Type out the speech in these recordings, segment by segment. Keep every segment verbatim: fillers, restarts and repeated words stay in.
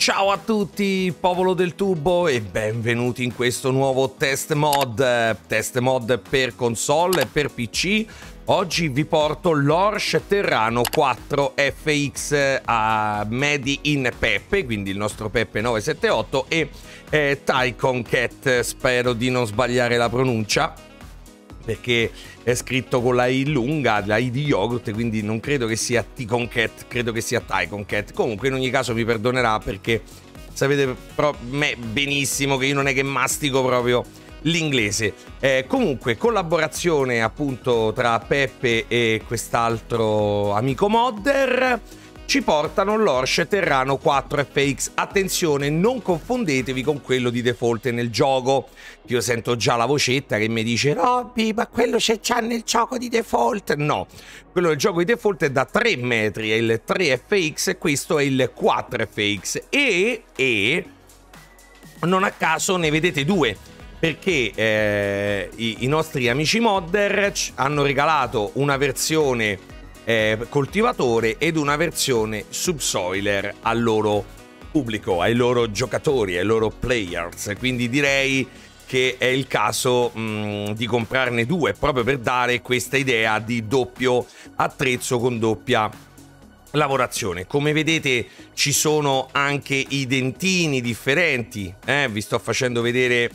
Ciao a tutti, popolo del tubo, e benvenuti in questo nuovo test mod, test mod per console e per P C. Oggi vi porto l'Orsch Terrano quattro F X a Made in Peppe, quindi il nostro Peppe nove sette otto, e eh, Tycoon Cat, spero di non sbagliare la pronuncia, perché è scritto con la I lunga, la I di yogurt, quindi non credo che sia Tycoon Cat, credo che sia Tycoon Cat. Comunque in ogni caso mi perdonerà, perché sapete però me benissimo che io non è che mastico proprio l'inglese. Eh, comunque collaborazione appunto tra Peppe e quest'altro amico modder ci portano l'Orsch Terrano quattro F X. Attenzione, non confondetevi con quello di default nel gioco. Io sento già la vocetta che mi dice: Robby, ma quello c'è già nel gioco di default. No, quello del gioco di default è da tre metri, è il tre F X e questo è il quattro F X. E, e non a caso ne vedete due, perché eh, i, i nostri amici modder hanno regalato una versione coltivatore ed una versione subsoiler al loro pubblico, ai loro giocatori, ai loro players. Quindi direi che è il caso mh, di comprarne due, proprio per dare questa idea di doppio attrezzo con doppia lavorazione. Come vedete ci sono anche i dentini differenti, eh? Vi sto facendo vedere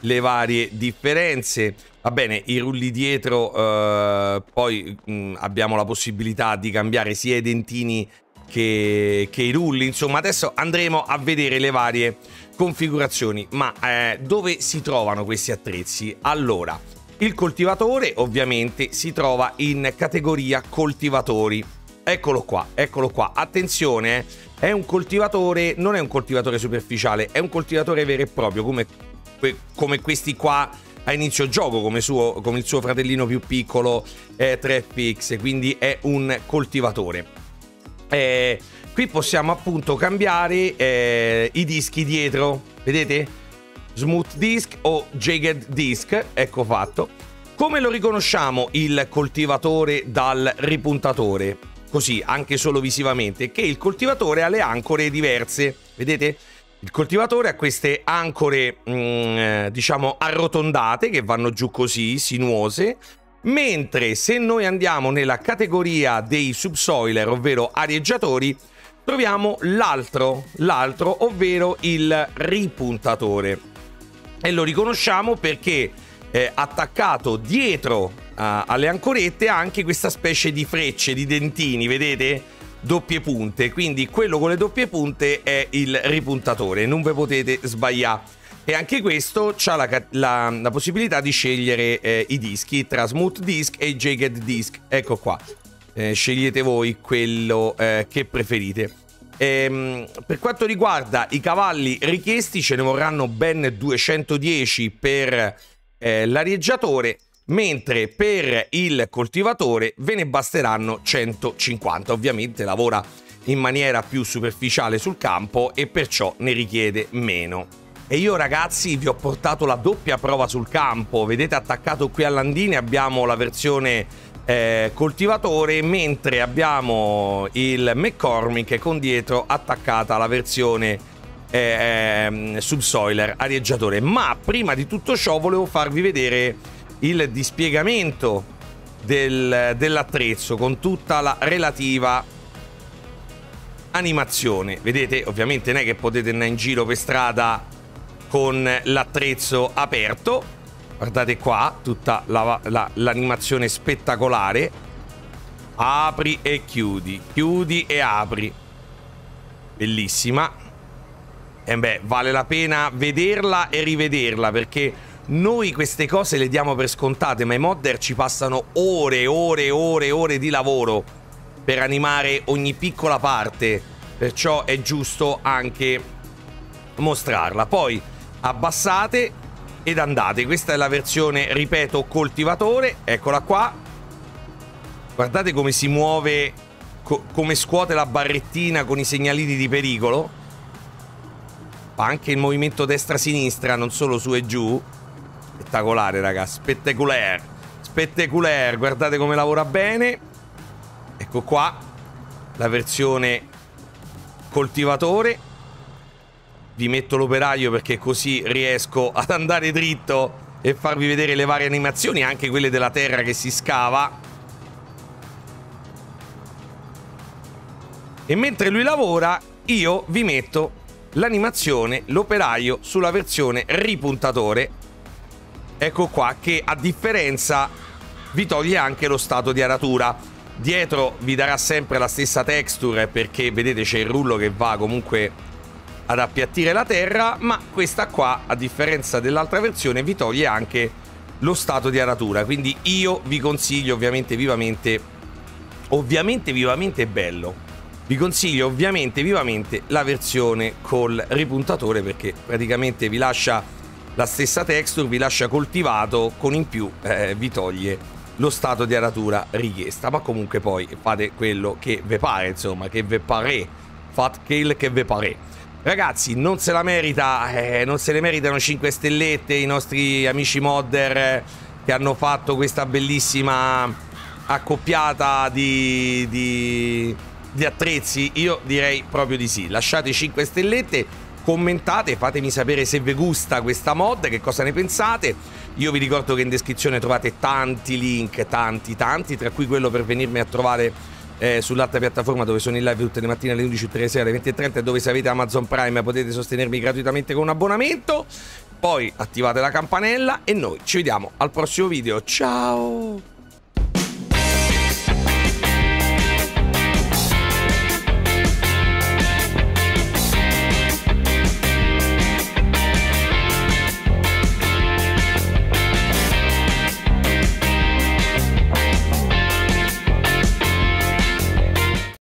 le varie differenze. Va bene, i rulli dietro, eh, poi mh, abbiamo la possibilità di cambiare sia i dentini che, che i rulli. Insomma, adesso andremo a vedere le varie configurazioni. Ma eh, dove si trovano questi attrezzi? Allora, il coltivatore ovviamente si trova in categoria coltivatori. Eccolo qua, eccolo qua. Attenzione, eh, è un coltivatore, non è un coltivatore superficiale, è un coltivatore vero e proprio, come, come questi qua a inizio gioco, come, suo, come il suo fratellino più piccolo eh, tre F X, quindi è un coltivatore. Eh, qui possiamo appunto cambiare eh, i dischi dietro, vedete? Smooth disc o jagged disc, ecco fatto. Come lo riconosciamo il coltivatore dal ripuntatore? Così, anche solo visivamente, che il coltivatore ha le ancore diverse, vedete? Il coltivatore ha queste ancore, mh, diciamo, arrotondate, che vanno giù così, sinuose, mentre se noi andiamo nella categoria dei subsoiler, ovvero arieggiatori, troviamo l'altro, l'altro, ovvero il ripuntatore. E lo riconosciamo perché è attaccato dietro uh, alle ancorette anche questa specie di frecce, di dentini, vedete? Doppie punte, quindi quello con le doppie punte è il ripuntatore, non ve potete sbagliare. E anche questo ha la, la, la possibilità di scegliere eh, i dischi tra smooth disc e jagged disc. Ecco qua, eh, scegliete voi quello eh, che preferite. Ehm, per quanto riguarda i cavalli richiesti, ce ne vorranno ben duecentodieci per eh, l'arieggiatore, mentre per il coltivatore ve ne basteranno centocinquanta. Ovviamente lavora in maniera più superficiale sul campo e perciò ne richiede meno. E io ragazzi vi ho portato la doppia prova sul campo, vedete attaccato qui a Landini abbiamo la versione eh, coltivatore, mentre abbiamo il McCormick con dietro attaccata la versione eh, subsoiler arieggiatore. Ma prima di tutto ciò volevo farvi vedere il dispiegamento del, dell'attrezzo con tutta la relativa animazione. Vedete, ovviamente non è che potete andare in giro per strada con l'attrezzo aperto. Guardate qua, tutta la, la, l'animazione spettacolare. Apri e chiudi, chiudi e apri. Bellissima. E beh, vale la pena vederla e rivederla, perché noi queste cose le diamo per scontate, ma i modder ci passano ore e ore e ore e ore di lavoro per animare ogni piccola parte, perciò è giusto anche mostrarla. Poi abbassate ed andate, questa è la versione, ripeto, coltivatore, eccola qua. Guardate come si muove, co- come scuote la barrettina con i segnalini di pericolo. Fa anche il movimento destra-sinistra, non solo su e giù. Spettacolare raga, spettacolare, spettacolare, guardate come lavora bene. Ecco qua la versione coltivatore, vi metto l'operaio perché così riesco ad andare dritto e farvi vedere le varie animazioni, anche quelle della terra che si scava. E mentre lui lavora io vi metto l'animazione, l'operaio sulla versione ripuntatore. Ecco qua che a differenza vi toglie anche lo stato di aratura. Dietro vi darà sempre la stessa texture perché vedete c'è il rullo che va comunque ad appiattire la terra, ma questa qua a differenza dell'altra versione vi toglie anche lo stato di aratura. Quindi io vi consiglio ovviamente vivamente, ovviamente vivamente bello. Vi consiglio ovviamente vivamente la versione col ripuntatore perché praticamente vi lascia la stessa texture, vi lascia coltivato, con in più eh, vi toglie lo stato di aratura richiesta. Ma comunque poi fate quello che ve pare, insomma, che ve pare, fate quel che ve pare. Ragazzi, non se la merita, eh, non se le meritano cinque stellette i nostri amici modder eh, che hanno fatto questa bellissima accoppiata di... di... di attrezzi. Io direi proprio di sì. Lasciate cinque stellette, commentate, fatemi sapere se vi gusta questa mod, che cosa ne pensate. Io vi ricordo che in descrizione trovate tanti link, tanti tanti, tra cui quello per venirmi a trovare eh, sull'altra piattaforma dove sono in live tutte le mattine alle undici, tutte le sere alle venti e trenta, dove se avete Amazon Prime potete sostenermi gratuitamente con un abbonamento. Poi attivate la campanella e noi ci vediamo al prossimo video. Ciao!